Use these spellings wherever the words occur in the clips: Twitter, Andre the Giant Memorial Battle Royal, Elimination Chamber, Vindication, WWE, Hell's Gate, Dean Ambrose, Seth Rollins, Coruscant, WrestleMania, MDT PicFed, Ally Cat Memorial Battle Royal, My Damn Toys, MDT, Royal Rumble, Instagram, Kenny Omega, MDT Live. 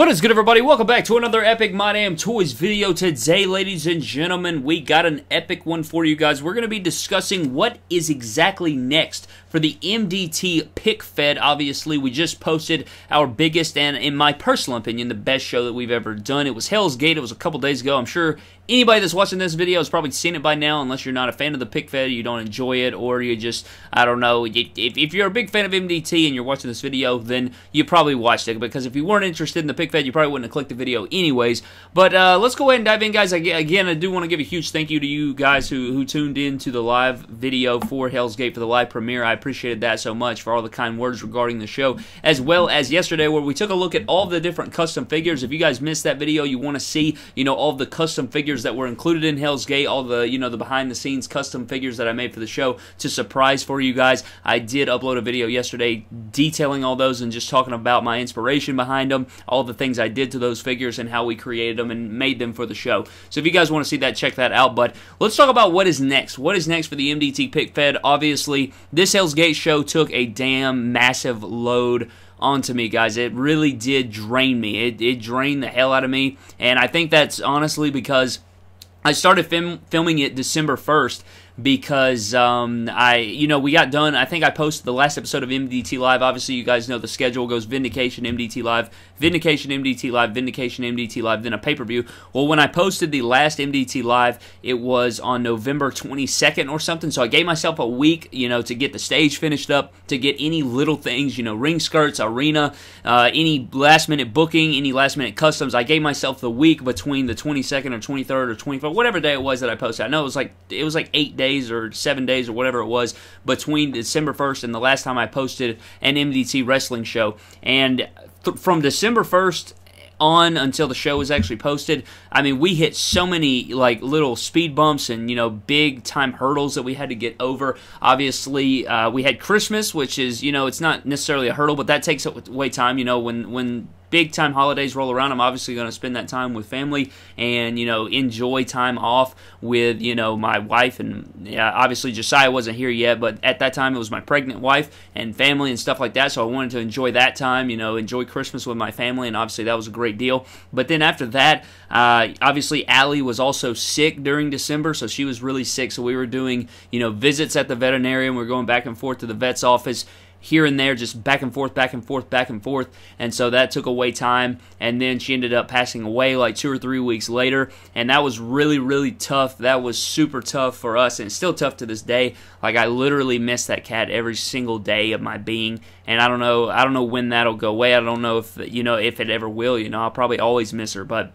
What is good, everybody? Welcome back to another epic My Damn Toys video. Today, ladies and gentlemen, we got an epic one for you guys. We're going to be discussing what is exactly next for the MDT PicFed. Obviously, we just posted our biggest and, in my personal opinion, the best show that we've ever done. It was Hell's Gate. It was a couple days ago. I'm sure anybody that's watching this video has probably seen it by now, unless you're not a fan of the PicFed, you don't enjoy it, or you just, I don't know, if you're a big fan of MDT and you're watching this video, then you probably watched it, because if you weren't interested in the PicFed, you probably wouldn't have clicked the video anyways. But let's go ahead and dive in, guys. Again, I do want to give a huge thank you to you guys who tuned in to the live video for Hell's Gate, for the live premiere. I appreciated that so much, for all the kind words regarding the show, as well as yesterday where we took a look at all the different custom figures. If you guys missed that video, you want to see, you know, all the custom figures that were included in Hell's Gate, all the, you know, the behind-the-scenes custom figures that I made for the show to surprise for you guys. I did upload a video yesterday detailing all those and just talking about my inspiration behind them, all the things I did to those figures and how we created them and made them for the show. So if you guys want to see that, check that out. But let's talk about what is next. What is next for the MDT PicFed? Obviously, this Hell's Gate show took a damn massive load onto me, guys. It really did drain me. It drained the hell out of me, and I think that's honestly because I started filming it December 1st because we got done. I think I posted the last episode of MDT Live. Obviously, you guys know the schedule goes Vindication, MDT Live, Vindication, MDT Live, Vindication, MDT Live, then a pay-per-view. Well, when I posted the last MDT Live, it was on November 22nd or something, so I gave myself a week, you know, to get the stage finished up, to get any little things, you know, ring skirts, arena, any last-minute booking, any last-minute customs. I gave myself the week between the 22nd or 23rd or 24th, whatever day it was that I posted. I know it was like 8 days or 7 days or whatever it was between December 1st and the last time I posted an MDT wrestling show. And from December 1st on until the show was actually posted, I mean, we hit so many like little speed bumps and, you know, big time hurdles that we had to get over. Obviously, we had Christmas, which is, you know, it's not necessarily a hurdle, but that takes away time. You know, when big-time holidays roll around, I'm obviously going to spend that time with family and, you know, enjoy time off with, you know, my wife. And obviously, Josiah wasn't here yet, but at that time, it was my pregnant wife and family and stuff like that, so I wanted to enjoy that time, you know, enjoy Christmas with my family, and obviously, that was a great deal. But then after that, obviously, Ally was also sick during December, so she was really sick, so we were doing, you know, visits at the veterinarian. We were going back and forth to the vet's office, here and there, just back and forth, back and forth, back and forth, and so that took away time, and then she ended up passing away like 2 or 3 weeks later, and that was really, really tough. That was super tough for us, and it's still tough to this day. Like, I literally miss that cat every single day of my being, and I don't know when that'll go away. I don't know if, you know, if it ever will. You know, I'll probably always miss her, but,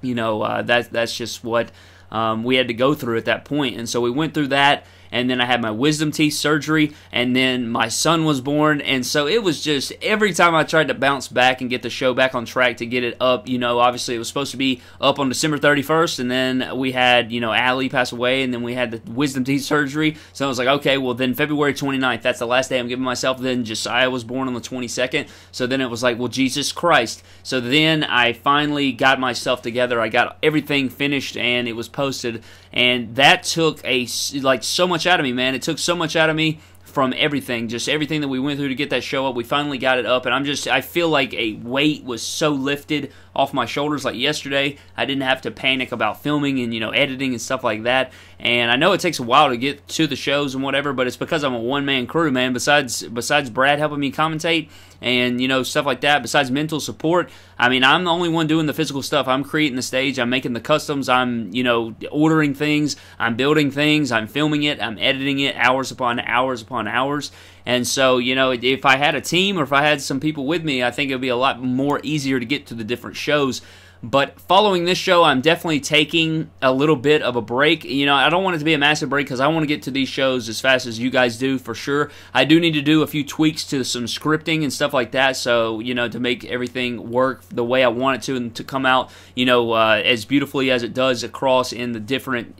you know, that's just what we had to go through at that point, and so we went through that. And then I had my wisdom teeth surgery, and then my son was born, and so it was just every time I tried to bounce back and get the show back on track to get it up, you know, obviously it was supposed to be up on December 31st, and then we had, you know, Ally pass away, and then we had the wisdom teeth surgery, so I was like, okay, well then February 29th, that's the last day I'm giving myself, then Josiah was born on the 22nd, so then it was like, well, Jesus Christ, so then I finally got myself together, I got everything finished, and it was posted, and that took so much out of me, man. It took so much out of me from everything, just everything that we went through to get that show up. We finally got it up, and I feel like a weight was so lifted off my shoulders. Like yesterday, I didn't have to panic about filming and, you know, editing and stuff like that. And I know it takes a while to get to the shows and whatever, but it's because I'm a one-man crew, man. Besides Brad helping me commentate and, you know, stuff like that, besides mental support, I mean, I'm the only one doing the physical stuff. I'm creating the stage, I'm making the customs, I'm, you know, ordering things, I'm building things, I'm filming it, I'm editing it hours upon hours upon hours. And so, you know, if I had a team or if I had some people with me, I think it would be a lot more easier to get to the different shows. But following this show, I'm definitely taking a little bit of a break. You know, I don't want it to be a massive break because I want to get to these shows as fast as you guys do, for sure. I do need to do a few tweaks to some scripting and stuff like that, so, you know, to make everything work the way I want it to and to come out, you know, as beautifully as it does across in the different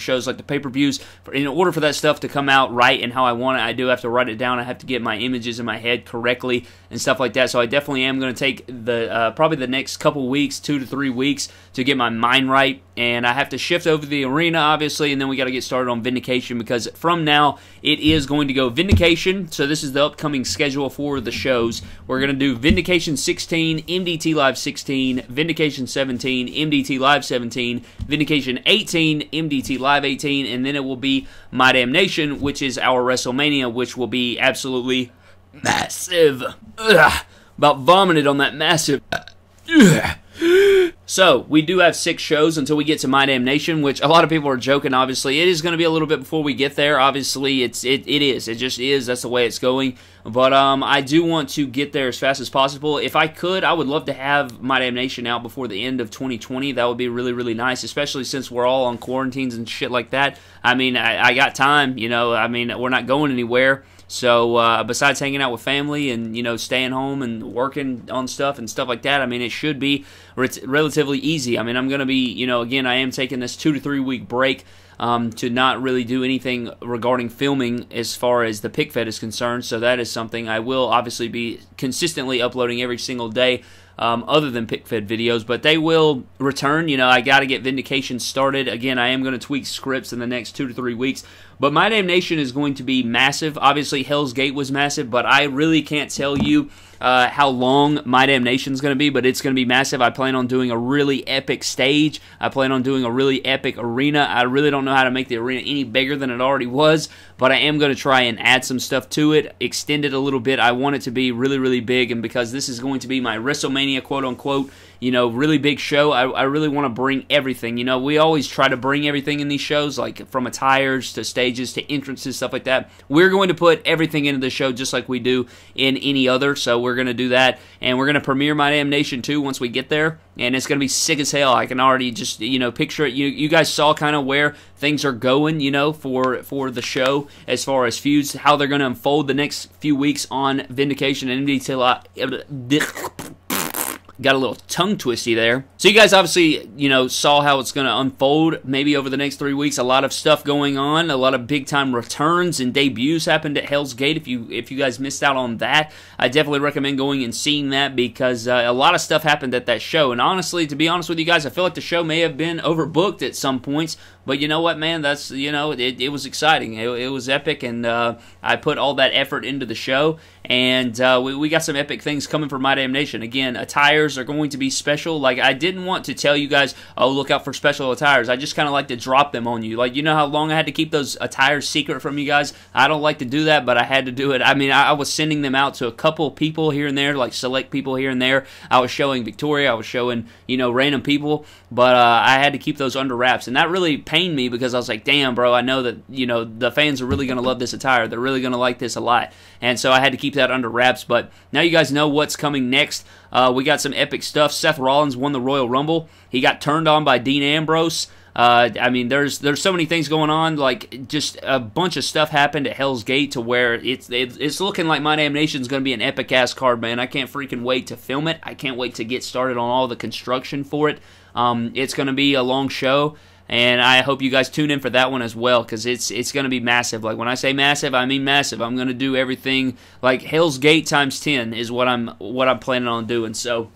shows like the pay-per-views. In order for that stuff to come out right and how I want it, I do have to write it down. I have to get my images in my head correctly and stuff like that. So I definitely am going to take the probably the next couple weeks, 2 2 to 3 weeks to get my mind right, and I have to shift over the arena, obviously, and then we got to get started on Vindication, because from now, it is going to go Vindication. So this is the upcoming schedule for the shows. We're going to do Vindication 16, MDT Live 16, Vindication 17, MDT Live 17, Vindication 18, MDT Live 18, and then it will be My Damn Nation, which is our WrestleMania, which will be absolutely massive. Ugh. About vomited on that massive. So, we do have 6 shows until we get to My Damn Nation, which a lot of people are joking, obviously. It is going to be a little bit before we get there, obviously. It is. It just is. That's the way it's going. But I do want to get there as fast as possible. If I could, I would love to have My Damn Nation out before the end of 2020. That would be really, really nice, especially since we're all on quarantines and shit like that. I mean, I got time, you know. I mean, we're not going anywhere. So, besides hanging out with family and, you know, staying home and working on stuff and stuff like that, I mean, it should be relatively easy. I mean, I'm going to be, you know, again, I am taking this 2 to 3 week break to not really do anything regarding filming as far as the PicFed is concerned. So that is something I will obviously be consistently uploading every single day. Other than PicFed videos, but they will return. You know, I got to get Vindication started. Again, I am going to tweak scripts in the next 2 to 3 weeks, but My Damn Nation is going to be massive. Obviously, Hell's Gate was massive, but I really can't tell you how long My Damn Nation is going to be, but it's going to be massive. I plan on doing a really epic stage. I plan on doing a really epic arena. I really don't know how to make the arena any bigger than it already was, but I am going to try and add some stuff to it, extend it a little bit. I want it to be really, really big, and because this is going to be my WrestleMania, quote-unquote, you know, really big show. I really want to bring everything. You know, we always try to bring everything in these shows, like from attires to stages to entrances, stuff like that. We're going to put everything into the show just like we do in any other, so we're going to do that, and we're going to premiere My Damn Nation too once we get there, and it's going to be sick as hell. I can already just, you know, picture it. You guys saw kind of where things are going, you know, for the show as far as feuds, how they're going to unfold the next few weeks on Vindication and MDT. Got a little tongue twisty there. So you guys obviously, you know, saw how it's going to unfold maybe over the next 3 weeks. A lot of stuff going on. A lot of big-time returns and debuts happened at Hell's Gate. If you guys missed out on that, I definitely recommend going and seeing that, because a lot of stuff happened at that show. And honestly, to be honest with you guys, I feel like the show may have been overbooked at some points. But you know what, man? That's, you know, it was exciting. It was epic, and I put all that effort into the show. And we got some epic things coming for My Damn Nation. Again, attires are going to be special. Like, I didn't want to tell you guys, oh, look out for special attires. I just kind of like to drop them on you. Like, you know how long I had to keep those attires secret from you guys? I don't like to do that, but I had to do it. I mean, I was sending them out to a couple people here and there, like select people here and there. I was showing Victoria. I was showing, you know, random people. But I had to keep those under wraps. And that really pained me, because I was like, damn, bro, I know that, you know, the fans are really going to love this attire. They're really going to like this a lot. And so I had to keep that under wraps, but now you guys know what's coming next. We got some epic stuff. Seth Rollins won the Royal Rumble. He got turned on by Dean Ambrose. I mean, there's so many things going on. Like, just a bunch of stuff happened at Hell's Gate to where it's looking like My Damn Nation's going to be an epic-ass card, man. I can't freaking wait to film it. I can't wait to get started on all the construction for it. It's going to be a long show. And I hope you guys tune in for that one as well, because it's going to be massive. Like, when I say massive, I mean massive. I'm going to do everything. Like, Hell's Gate times 10 is what I'm planning on doing. So,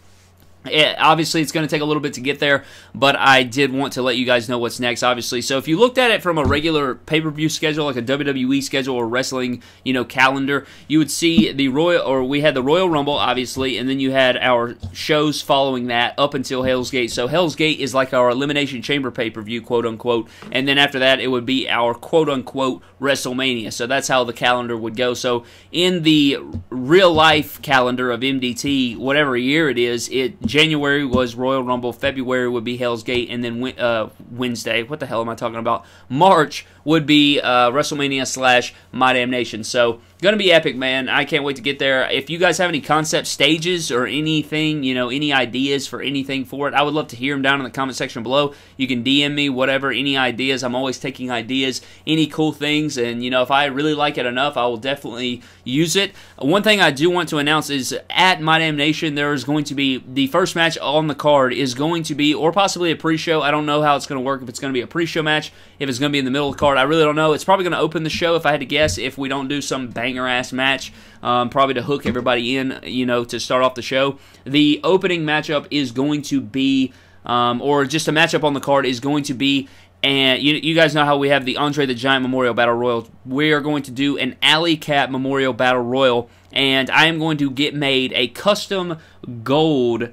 obviously, it's going to take a little bit to get there, but I did want to let you guys know what's next, obviously. So, if you looked at it from a regular pay-per-view schedule, like a WWE schedule or wrestling, you know, calendar, you would see we had the Royal Rumble, obviously, and then you had our shows following that up until Hell's Gate. So, Hell's Gate is like our Elimination Chamber pay-per-view, quote-unquote, and then after that, it would be our quote-unquote WrestleMania. So, that's how the calendar would go. So, in the real-life calendar of MDT, whatever year it is, January was Royal Rumble, February would be Hell's Gate, and then Wednesday, what the hell am I talking about? March would be WrestleMania / My Damn Nation. So, going to be epic, man. I can't wait to get there. If you guys have any concept stages or anything, you know, any ideas for anything for it, I would love to hear them down in the comment section below. You can DM me, whatever, any ideas. I'm always taking ideas, any cool things, and, you know, if I really like it enough, I will definitely use it. One thing I do want to announce is at My Damn Nation, there is going to be the first match on the card is going to be, or possibly a pre-show. I don't know how it's going to work, if it's going to be a pre-show match, if it's going to be in the middle of the card. I really don't know. It's probably going to open the show, if I had to guess, if we don't do some bang banger-ass match, probably to hook everybody in, you know, to start off the show. The opening matchup is going to be, or just a matchup on the card is going to be, and you guys know how we have the Andre the Giant Memorial Battle Royal. We are going to do an Ally Cat Memorial Battle Royal, and I am going to get made a custom gold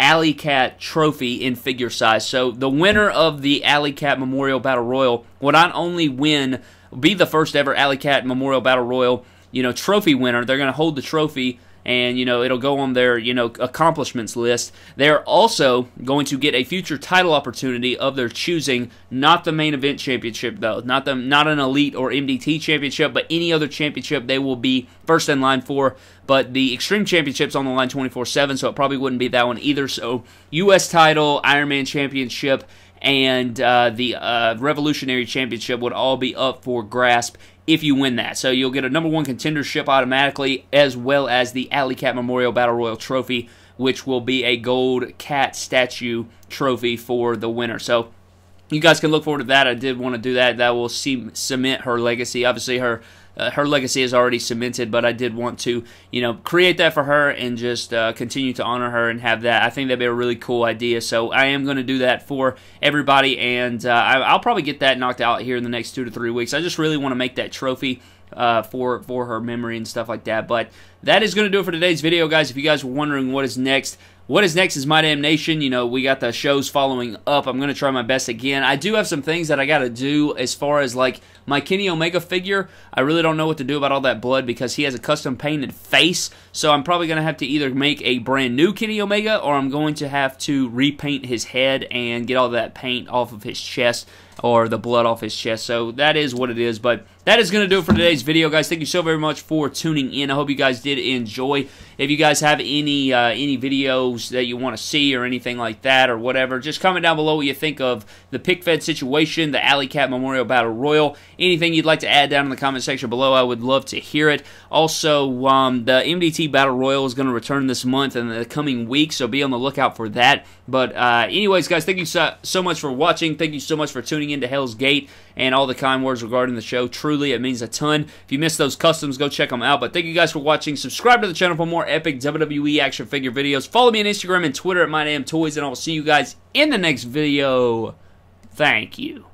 Ally Cat trophy in figure size. So the winner of the Ally Cat Memorial Battle Royal will not only win, be the first ever Ally Cat Memorial Battle Royal, you know, trophy winner. They're going to hold the trophy, and, you know, it'll go on their, you know, accomplishments list. They're also going to get a future title opportunity of their choosing, not the main event championship, though. Not an Elite or MDT championship, but any other championship they will be first in line for. But the Extreme Championship's on the line 24/7, so it probably wouldn't be that one either. So, U.S. title, Ironman Championship, and the Revolutionary Championship would all be up for grasp if you win that. So you'll get a number one contendership automatically, as well as the Ally Cat Memorial Battle Royal Trophy, which will be a gold cat statue trophy for the winner. So you guys can look forward to that. I did want to do that. That will cement her legacy. Obviously, her legacy is already cemented, but I did want to, you know, create that for her and just continue to honor her and have that. I think that'd be a really cool idea, so I am going to do that for everybody, and I'll probably get that knocked out here in the next 2 to 3 weeks. I just really want to make that trophy for her memory and stuff like that. But that is going to do it for today's video, guys. If you guys were wondering what is next, what is next is My Damn Nation. You know, we got the shows following up. I'm going to try my best again. I do have some things that I got to do as far as, like, my Kenny Omega figure. I really don't know what to do about all that blood because he has a custom painted face. So I'm probably going to have to either make a brand new Kenny Omega, or I'm going to have to repaint his head and get all that paint off of his chest, or the blood off his chest. So that is what it is. But that is going to do it for today's video, guys. Thank you so very much for tuning in. I hope you guys did enjoy. If you guys have any videos that you want to see or anything like that or whatever, just comment down below what you think of the PicFed situation, the Ally Cat Memorial Battle Royal, anything you'd like to add down in the comment section below. I would love to hear it. Also, the MDT Battle Royal is going to return this month and the coming week, so be on the lookout for that. But anyways, guys, thank you so much for watching. Thank you so much for tuning into Hell's Gate and all the kind words regarding the show. Truly, it means a ton. If you missed those customs, go check them out. But thank you guys for watching. Subscribe to the channel for more epic WWE action figure videos. Follow me on Instagram and Twitter at My Damn Toys, and I'll see you guys in the next video. Thank you.